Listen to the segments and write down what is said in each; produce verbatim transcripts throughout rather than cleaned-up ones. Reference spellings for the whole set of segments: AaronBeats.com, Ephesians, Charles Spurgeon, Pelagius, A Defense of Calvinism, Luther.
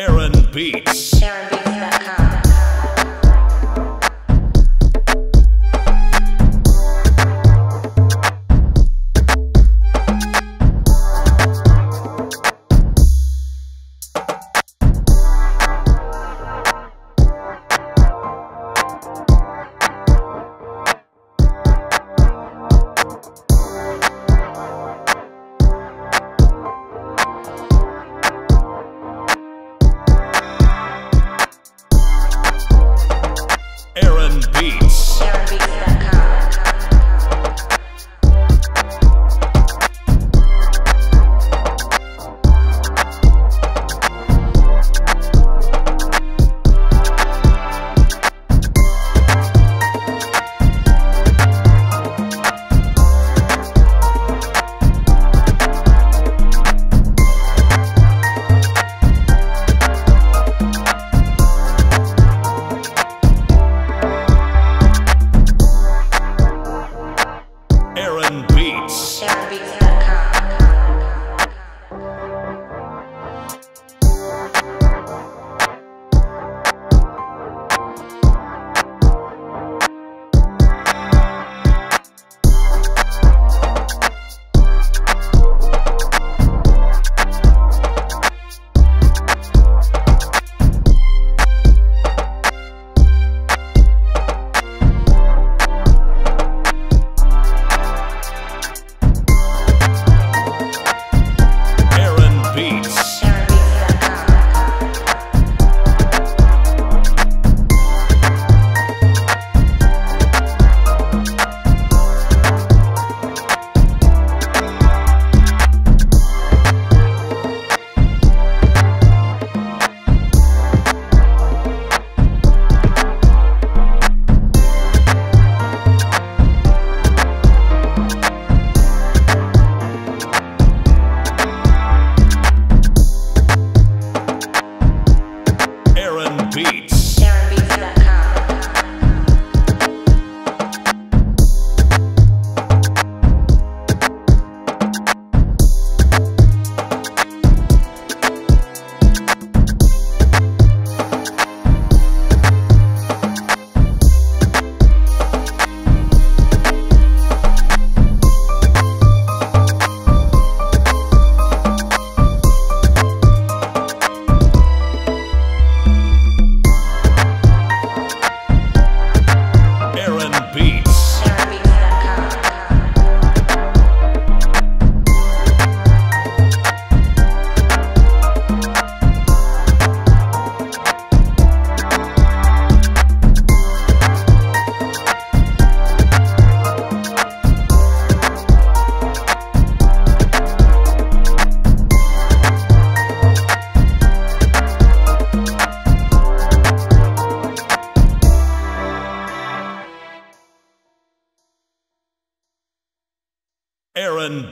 Aaron Beats. Aaron Beats dot com.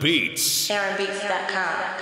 Beats. Aaron Beats dot com. Beats. Aaron Beats. Aaron Beats dot com.